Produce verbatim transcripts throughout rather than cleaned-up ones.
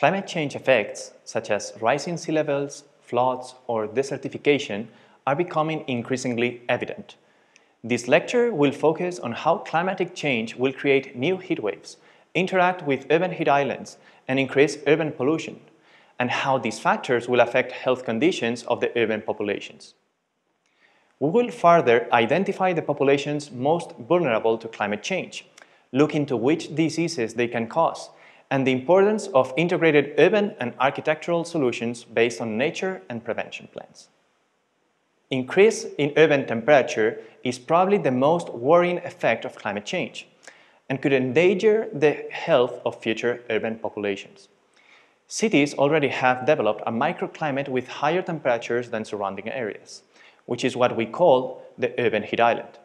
Climate change effects, such as rising sea levels, floods, or desertification, are becoming increasingly evident. This lecture will focus on how climatic change will create new heatwaves, interact with urban heat islands, and increase urban pollution, and how these factors will affect health conditions of the urban populations. We will further identify the populations most vulnerable to climate change, look into which diseases they can cause, and the importance of integrated urban and architectural solutions based on nature and prevention plans. Increase in urban temperature is probably the most worrying effect of climate change and could endanger the health of future urban populations. Cities already have developed a microclimate with higher temperatures than surrounding areas, which is what we call the urban heat island.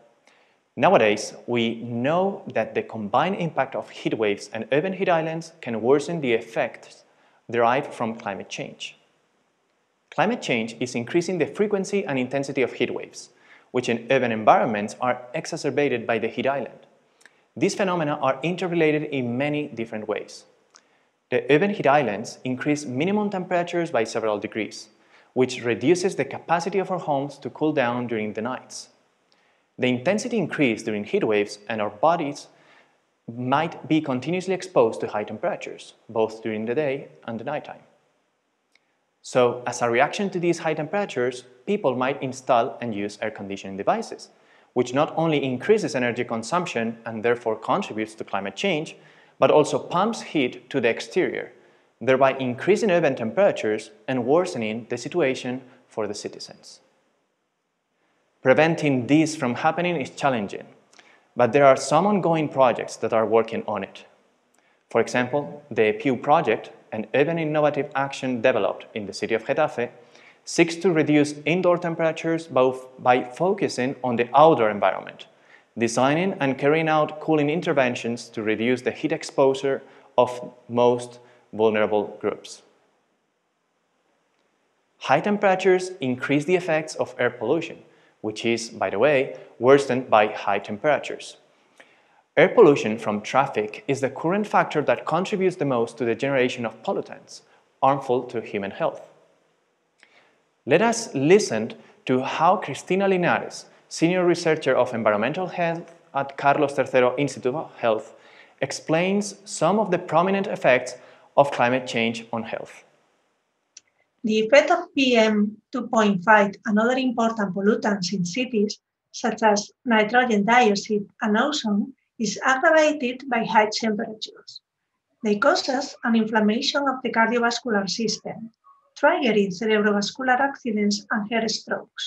Nowadays, we know that the combined impact of heat waves and urban heat islands can worsen the effects derived from climate change. Climate change is increasing the frequency and intensity of heat waves, which in urban environments are exacerbated by the heat island. These phenomena are interrelated in many different ways. The urban heat islands increase minimum temperatures by several degrees, which reduces the capacity of our homes to cool down during the nights. The intensity increase during heat waves and our bodies might be continuously exposed to high temperatures, both during the day and the nighttime. So, as a reaction to these high temperatures, people might install and use air conditioning devices, which not only increases energy consumption and therefore contributes to climate change, but also pumps heat to the exterior, thereby increasing urban temperatures and worsening the situation for the citizens. Preventing this from happening is challenging, but there are some ongoing projects that are working on it. For example, the P I U project, an urban innovative action developed in the city of Getafe, seeks to reduce indoor temperatures by focusing on the outdoor environment, designing and carrying out cooling interventions to reduce the heat exposure of most vulnerable groups. High temperatures increase the effects of air pollution, which is, by the way, worsened by high temperatures. Air pollution from traffic is the current factor that contributes the most to the generation of pollutants, harmful to human health. Let us listen to how Cristina Linares, senior researcher of environmental health at Carlos the third Institute of Health, explains some of the prominent effects of climate change on health. The effect of P M two point five and other important pollutants in cities, such as nitrogen dioxide and ozone, is aggravated by high temperatures. They cause an inflammation of the cardiovascular system, triggering cerebrovascular accidents and heart strokes.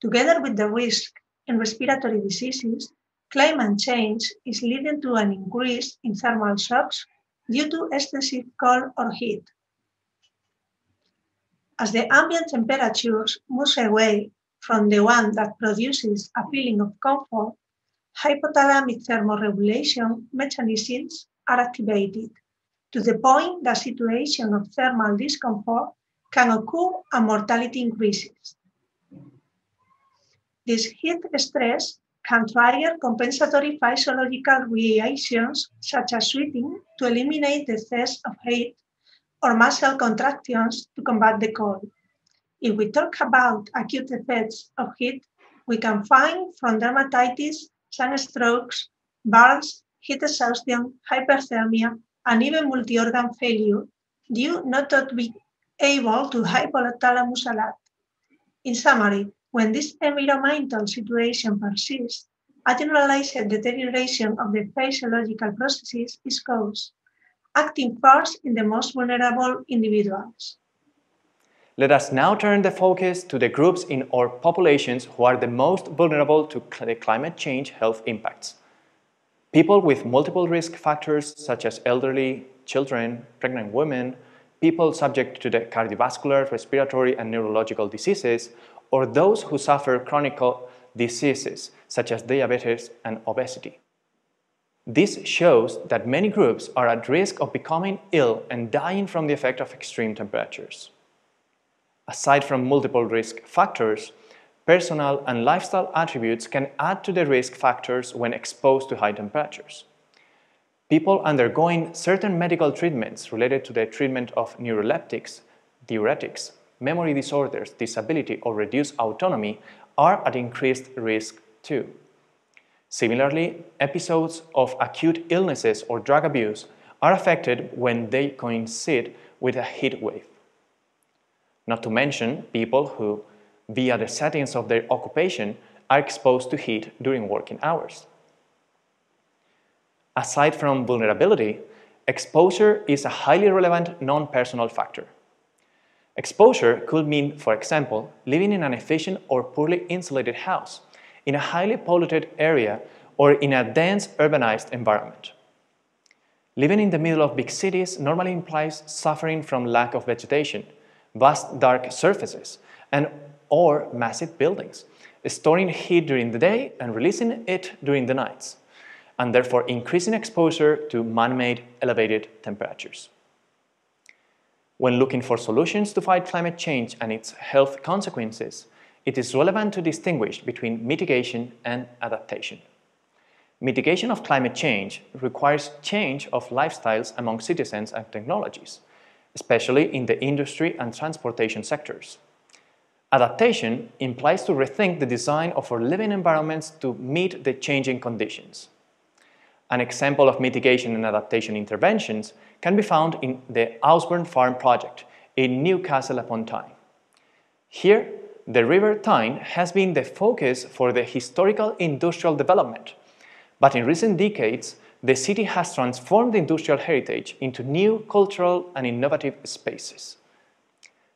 Together with the risk in respiratory diseases, climate change is leading to an increase in thermal shocks due to excessive cold or heat. As the ambient temperatures move away from the one that produces a feeling of comfort, hypothalamic thermoregulation mechanisms are activated to the point that situations of thermal discomfort can occur and mortality increases. This heat stress can trigger compensatory physiological reactions such as sweating to eliminate the excess of heat, or muscle contractions to combat the cold. If we talk about acute effects of heat, we can find from dermatitis, sunstrokes, burns, heat exhaustion, hyperthermia, and even multi-organ failure due not to be able to hypothalamus alert. In summary, when this environmental situation persists, a generalized deterioration of the physiological processes is caused, acting first in the most vulnerable individuals. Let us now turn the focus to the groups in our populations who are the most vulnerable to the climate change health impacts. People with multiple risk factors such as elderly, children, pregnant women, people subject to the cardiovascular, respiratory and neurological diseases, or those who suffer chronic diseases such as diabetes and obesity. This shows that many groups are at risk of becoming ill and dying from the effect of extreme temperatures. Aside from multiple risk factors, personal and lifestyle attributes can add to the risk factors when exposed to high temperatures. people undergoing certain medical treatments related to the treatment of neuroleptics, diuretics, memory disorders, disability or reduced autonomy are at increased risk too. Similarly, episodes of acute illnesses or drug abuse are affected when they coincide with a heat wave. Not to mention people who, via the settings of their occupation, are exposed to heat during working hours. Aside from vulnerability, exposure is a highly relevant non-personal factor. Exposure could mean, for example, living in an inefficient or poorly insulated house, in a highly polluted area, or in a dense urbanized environment. Living in the middle of big cities normally implies suffering from lack of vegetation, vast dark surfaces, and or massive buildings, storing heat during the day and releasing it during the nights, and therefore increasing exposure to man-made elevated temperatures. When looking for solutions to fight climate change and its health consequences, it is relevant to distinguish between mitigation and adaptation. Mitigation of climate change requires change of lifestyles among citizens and technologies, especially in the industry and transportation sectors. Adaptation implies to rethink the design of our living environments to meet the changing conditions. An example of mitigation and adaptation interventions can be found in the Ausburn Farm project in Newcastle upon Tyne. Here, the River Tyne has been the focus for the historical industrial development, but in recent decades, the city has transformed industrial heritage into new cultural and innovative spaces.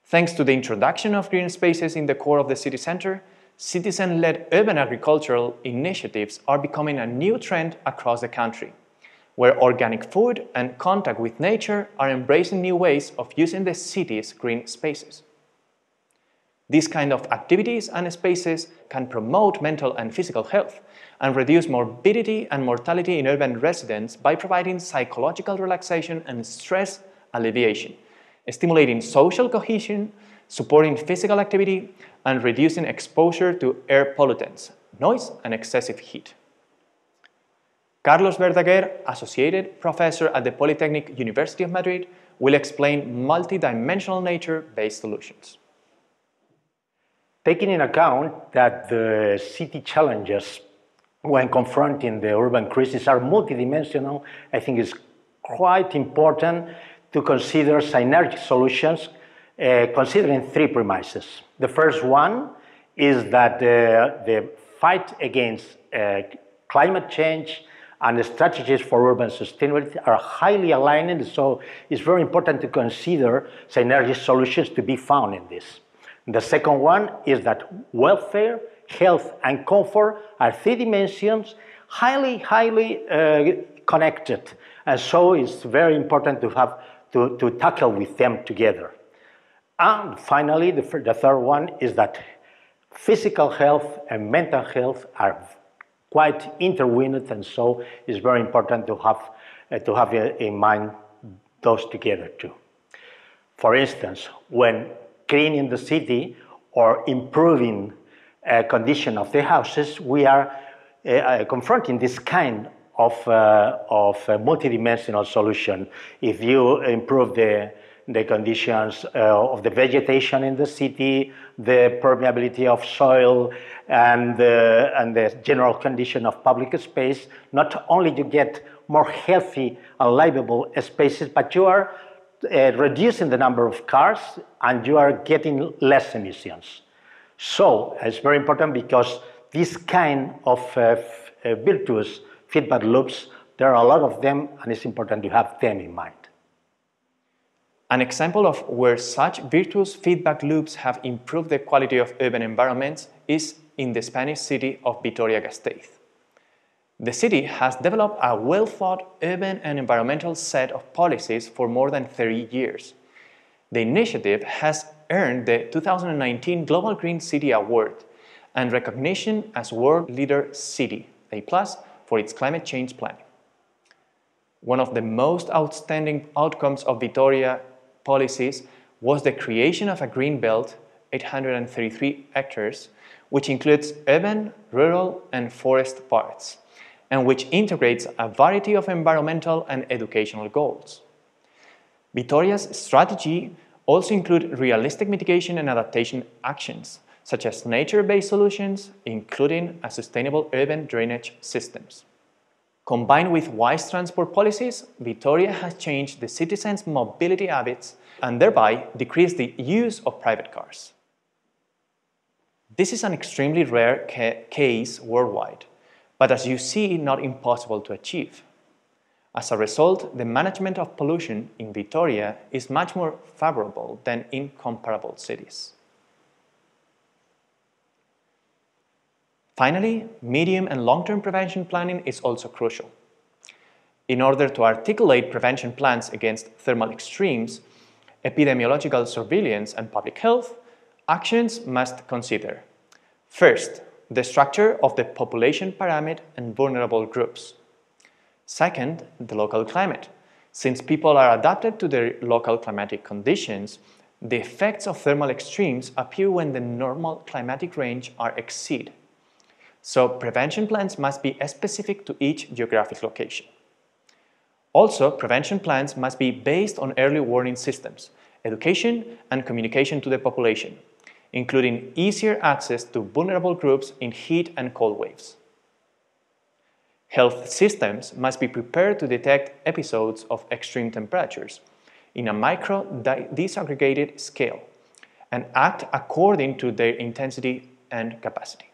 Thanks to the introduction of green spaces in the core of the city centre, citizen-led urban agricultural initiatives are becoming a new trend across the country, where organic food and contact with nature are embracing new ways of using the city's green spaces. These kind of activities and spaces can promote mental and physical health and reduce morbidity and mortality in urban residents by providing psychological relaxation and stress alleviation, stimulating social cohesion, supporting physical activity, and reducing exposure to air pollutants, noise, and excessive heat. Carlos Verdaguer, Associate Professor at the Polytechnic University of Madrid, will explain multidimensional nature-based solutions. Taking into account that the city challenges when confronting the urban crisis are multidimensional, I think it's quite important to consider synergic solutions Uh, considering three premises. The first one is that uh, the fight against uh, climate change and the strategies for urban sustainability are highly aligned, so it's very important to consider synergistic solutions to be found in this. The second one is that welfare, health and comfort are three dimensions highly, highly uh, connected, and so it's very important to have to, to tackle with them together. And finally, the, the third one is that physical health and mental health are quite intertwined, and so it's very important to have, uh, to have in mind those together too. For instance, when cleaning the city or improving uh, condition of the houses, we are uh, uh, confronting this kind of, uh, of uh, multidimensional solution. If you improve the the conditions uh, of the vegetation in the city, the permeability of soil, and, uh, and the general condition of public space, not only you get more healthy and livable spaces, but you are uh, reducing the number of cars and you are getting less emissions. So it's very important because this kind of uh, uh, virtuous feedback loops, there are a lot of them, and it's important to have them in mind. An example of where such virtuous feedback loops have improved the quality of urban environments is in the Spanish city of Vitoria-Gasteiz. The city has developed a well-thought urban and environmental set of policies for more than thirty years. The initiative has earned the two thousand nineteen Global Green City Award and recognition as World Leader City, A plus, for its climate change planning. One of the most outstanding outcomes of Vitoria policies was the creation of a green belt, eight hundred thirty-three hectares, which includes urban, rural, and forest parts, and which integrates a variety of environmental and educational goals. Vitoria's strategy also includes realistic mitigation and adaptation actions, such as nature-based solutions, including a sustainable urban drainage systems. Combined with wise transport policies, Vitoria has changed the citizens' mobility habits and thereby decreased the use of private cars. This is an extremely rare ca case worldwide, but as you see, not impossible to achieve. As a result, the management of pollution in Vitoria is much more favorable than in comparable cities. Finally, medium and long-term prevention planning is also crucial. In order to articulate prevention plans against thermal extremes, epidemiological surveillance and public health, actions must consider, first, the structure of the population pyramid and vulnerable groups. Second, the local climate. Since people are adapted to their local climatic conditions, the effects of thermal extremes appear when the normal climatic range are exceeded. So prevention plans must be specific to each geographic location. Also, prevention plans must be based on early warning systems, education and communication to the population, including easier access to vulnerable groups in heat and cold waves. Health systems must be prepared to detect episodes of extreme temperatures in a micro-disaggregated scale and act according to their intensity and capacity.